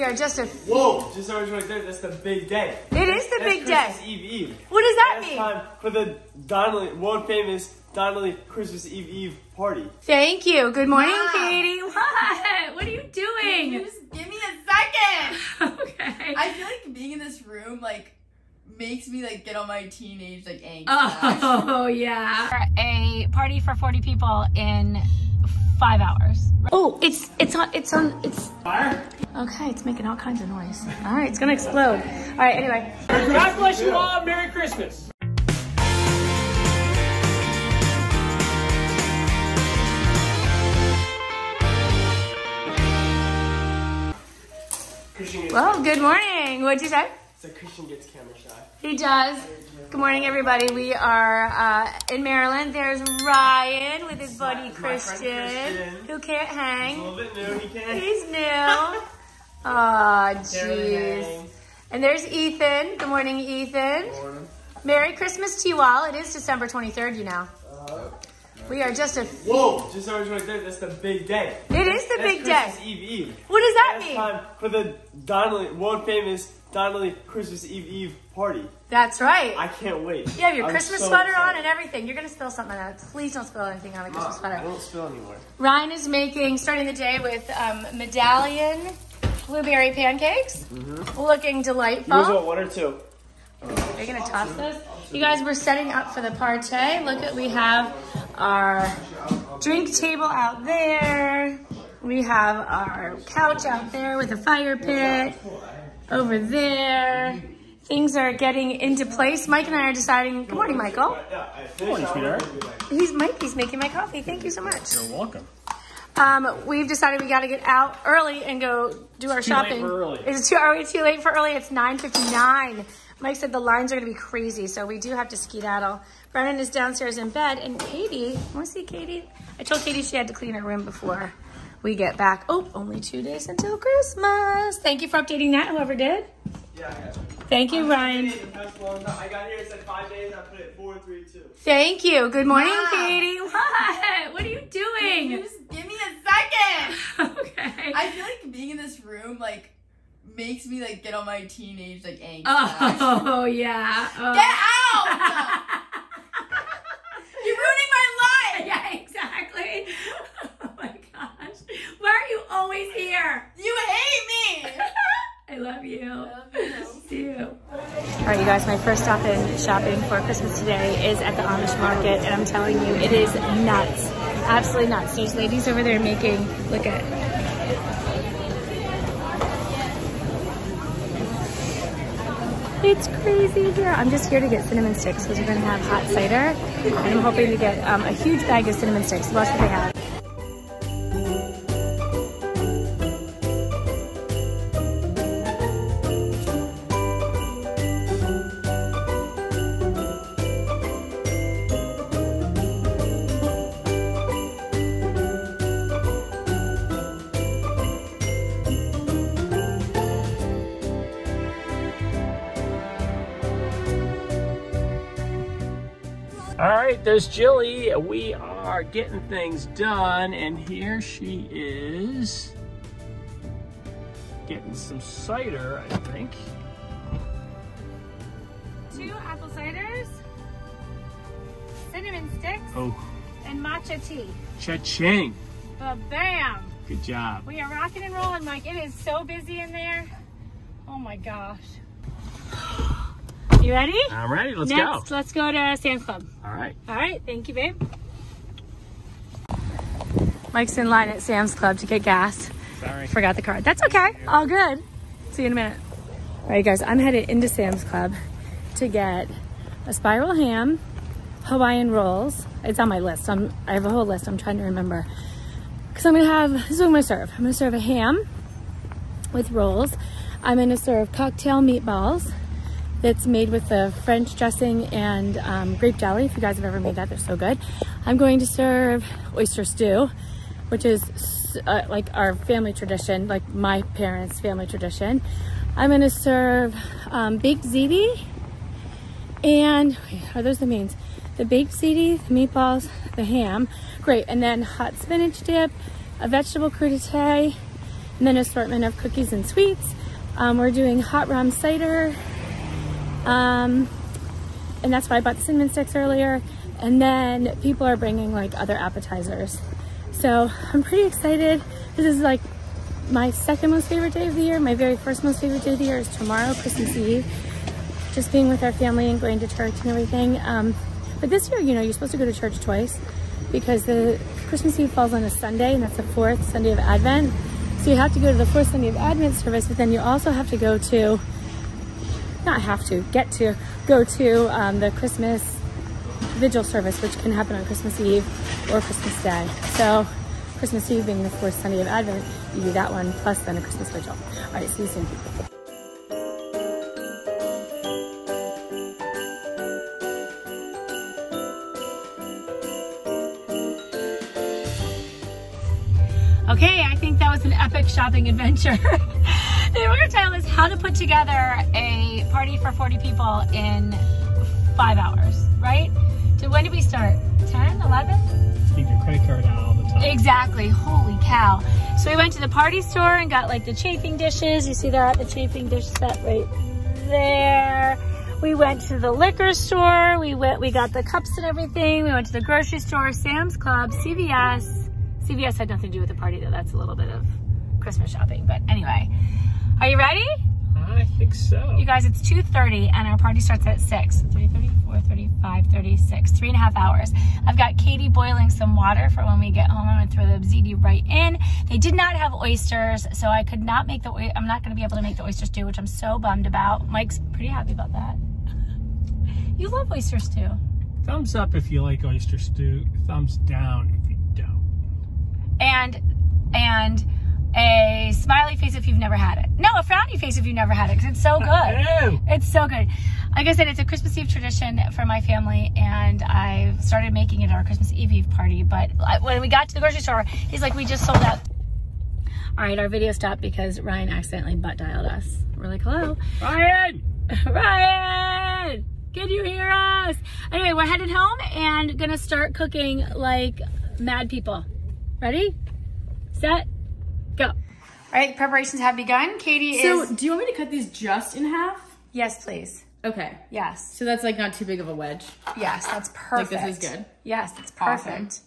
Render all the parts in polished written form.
We are just a few. Whoa, just always right there. That's the big day. It is the big day. Christmas Eve Eve. What does that mean? Time for the Donnelly, world famous Donnelly Christmas Eve Eve party. Thank you. Good morning, Mom. Katie. What? What are you doing? You just give me a second. Okay. I feel like being in this room, like, makes me like get on my teenage like angst. Oh yeah. A party for 40 people in 5 hours. Oh, it's on. Fire? Okay, it's making all kinds of noise. All right, it's gonna explode. All right, anyway. God bless you all. Merry Christmas. Well, good morning. What'd you say? So Christian gets camera shy. He does. Good morning, everybody. We are in Maryland. There's Ryan with his buddy Christian, who can't hang. He's a little bit new. He can't. He's new. Aw, jeez. And there's Ethan. Good morning, Ethan. Good morning. Merry Christmas to you all. It is December 23rd, you know. We are just a few. Whoa, just always right there. That's the big day. It is the big day. Christmas Eve Eve. What does that mean? Time for the Donnelly, world famous Donnelly Christmas Eve Eve party. That's right. I can't wait. You have your Christmas sweater on and everything. You're going to spill something on it. Please don't spill anything on the Christmas sweater. I won't spill anymore. Ryan is making, starting the day with medallion blueberry pancakes. Mm-hmm. Looking delightful. You guys want one or two? Are you going to toss those? You guys, we're setting up for the party. Look at, we have our drink table out there. We have our couch out there with a fire pit. Over there, things are getting into place. Mike and I are deciding. Good morning, Michael. Good morning, sweetheart. He's making my coffee. Thank you so much. You're welcome. We've decided we got to get out early and go do our shopping. Are we too late for early? It's 9:59. Mike said the lines are going to be crazy, so we do have to skedaddle. Brennan is downstairs in bed, and Katie. Want to see Katie? I told Katie she had to clean her room before we get back. Oh, only 2 days until Christmas. Thank you for updating that, whoever did. Yeah, I got it. Thank you, Ryan. I got here, it said 5 days, I put it 4, 3, 2. Thank you. Good morning, Katie. What? What are you doing? You just give me a second. Okay. I feel like being in this room, like, makes me, like, get on my teenage, like, angst. Oh, yeah. Oh. Get out! You're ruining my life! Yeah, exactly. Why are you always here? You hate me! I love you. All right, you guys, my first stop in shopping for Christmas today is at the Amish market, and I'm telling you, it is nuts. Absolutely nuts. There's ladies over there making, look at it. It's crazy here. I'm just here to get cinnamon sticks because we're going to have hot cider, and I'm hoping to get a huge bag of cinnamon sticks. That's what they have. There's Jilly. We are getting things done, and here she is getting some cider, I think. 2 apple ciders, cinnamon sticks, and matcha tea. Cha-ching. Ba-bam. Good job. We are rocking and rolling, Mike. It is so busy in there. Oh my gosh. You ready? I'm ready. Let's go. Next, let's go to Sam's Club. All right. All right. Thank you, babe. Mike's in line at Sam's Club to get gas. Sorry. Forgot the card. That's okay. All good. See you in a minute. All right, guys. I'm headed into Sam's Club to get a spiral ham, Hawaiian rolls. It's on my list. So I have a whole list. I'm trying to remember. Because I'm going to have, this is what I'm going to serve. I'm going to serve a ham with rolls. I'm going to serve cocktail meatballs. That's made with the French dressing and grape jelly. If you guys have ever made that, they're so good. I'm going to serve oyster stew, which is like our family tradition, like my parents' family tradition. I'm gonna serve baked ziti, and are those the mains? The baked ziti, the meatballs, the ham, great. And then hot spinach dip, a vegetable crudité, and then an assortment of cookies and sweets. We're doing hot rum cider, and that's why I bought the cinnamon sticks earlier. And then people are bringing like other appetizers. So I'm pretty excited. This is like my second most favorite day of the year. My very first most favorite day of the year is tomorrow, Christmas Eve. Just being with our family and going to church and everything. But this year, you know, you're supposed to go to church twice because the Christmas Eve falls on a Sunday, and that's the fourth Sunday of Advent. So you have to go to the fourth Sunday of Advent service, but then you also have to go to, not have to, get to, go to the Christmas Vigil service, which can happen on Christmas Eve or Christmas Day. So Christmas Eve being the fourth Sunday of Advent, you do that one plus then a Christmas Vigil. All right, see you soon. Okay, I think that was an epic shopping adventure. They were going to tell us how to put together a party for 40 people in 5 hours, right? So when did we start? 10, 11? Keep your credit card out all the time. Exactly, holy cow. So we went to the party store and got like the chafing dishes. You see that, the chafing dish set right there. We went to the liquor store. We got the cups and everything. We went to the grocery store, Sam's Club, CVS. CVS had nothing to do with the party though. That's a little bit of Christmas shopping, but anyway. Are you ready? I think so. You guys, it's 2:30 and our party starts at 6. 3:30, 4:30, 5:30, 6. 3.5 hours. I've got Katie boiling some water for when we get home. I'm gonna throw the ziti right in. They did not have oysters, so I could not make the, I'm not gonna be able to make the oyster stew, which I'm so bummed about. Mike's pretty happy about that. You love oyster stew. Thumbs up if you like oyster stew. Thumbs down if you don't. And a smiley face if you've never had it. No, a frowny face if you've never had it, because it's so good. It's so good. Like I said, it's a Christmas Eve tradition for my family, and I started making it our Christmas Eve party, but when we got to the grocery store, he's like, we just sold out. All right, our video stopped because Ryan accidentally butt dialed us. We're like, hello? Ryan! Ryan! Can you hear us? Anyway, we're headed home and gonna start cooking like mad people. Ready? Set? Go. All right, preparations have begun. Katie is... So, do you want me to cut these just in half? Yes, please. Okay. Yes. So that's like not too big of a wedge? Yes, that's perfect. Like this is good? Yes, that's perfect. Awesome.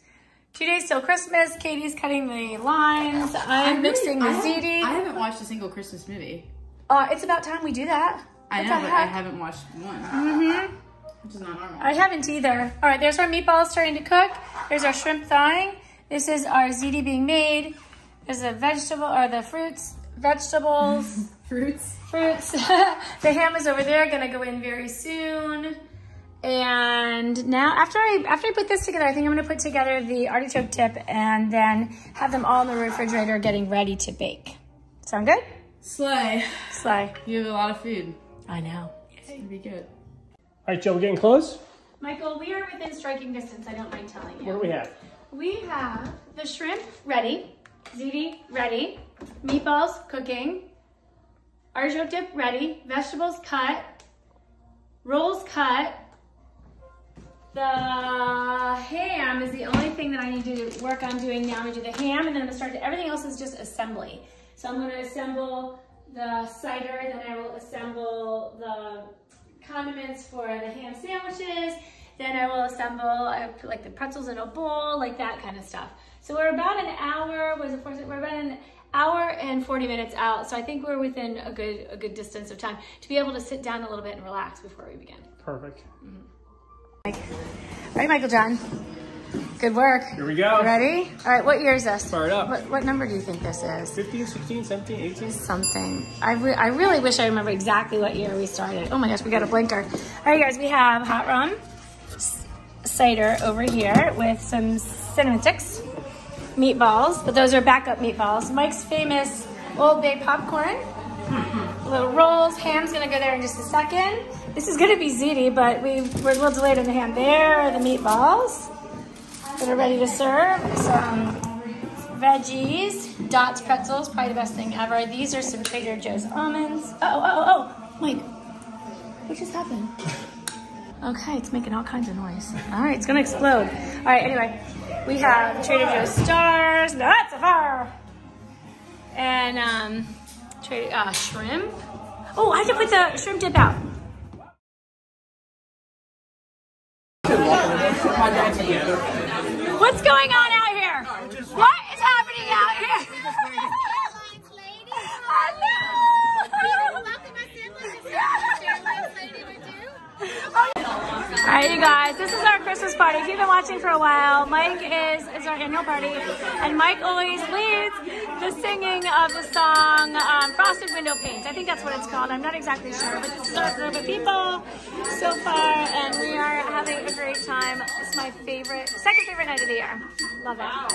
2 days till Christmas. Katie's cutting the lines. I'm mixing the ziti. I haven't watched a single Christmas movie. It's about time we do that. I know, but I haven't watched one. Mm-hmm. Which is not normal. I haven't either. All right, there's our meatballs starting to cook. There's our shrimp thawing. This is our ziti being made. There's the vegetable, or the fruits, vegetables. Fruits. The ham is over there, gonna go in very soon. And now, after I put this together, I think I'm gonna put together the artichoke tip and then have them all in the refrigerator getting ready to bake. Sound good? Slay. Slay. You have a lot of food. I know. It's gonna be good. All right, Jill, we're getting close? Michael, we are within striking distance, I don't mind telling you. What do we have? We have the shrimp ready. Ziti, ready. Meatballs, cooking. Artichoke dip, ready. Vegetables, cut. Rolls, cut. The ham is the only thing that I need to work on doing now. I'm gonna do the ham, and then I'm gonna start, everything else is just assembly. So I'm gonna assemble the cider, then I will assemble the condiments for the ham sandwiches, then I will assemble, I put like the pretzels in a bowl, like that kind of stuff. So we're about an hour, we're about an hour and 40 minutes out. So I think we're within a good distance of time to be able to sit down a little bit and relax before we begin. Perfect. Mm-hmm. All right, Michael John, good work. Here we go. You ready? All right, what year is this? Fire it up. What number do you think this is? 15, 16, 17, 18? Something. I really wish I remember exactly what year we started. Oh my gosh, we got a blinker. All right, guys, we have hot rum cider over here with some cinnamon sticks. Meatballs, but those are backup meatballs. Mike's famous Old Bay popcorn. Little rolls, ham's gonna go there in just a second. This is gonna be ziti, but we're a little delayed on the ham. There are the meatballs that are ready to serve. Some veggies, Dots pretzels, probably the best thing ever. These are some Trader Joe's almonds. Oh, Mike, what just happened? Okay, it's making all kinds of noise. All right, it's gonna explode. All right, anyway, we have Trader Joe's stars, not so far. and shrimp. Oh, I can put the shrimp dip out. What's going on out here? What is happening out here? All right, you guys, this is our Christmas party. If you've been watching for a while, Mike is our annual party, and Mike always leads the singing of the song Frosted Window Panes. I think that's what it's called. I'm not exactly sure, but this is our group of people so far, and we are having a great time. It's my favorite, second favorite night of the year. Love it.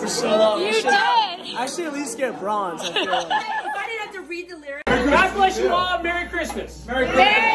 For so long. You did! I should at least get bronze, I feel like. If I didn't have to read the lyrics. God bless you all. Merry Christmas. Merry Christmas.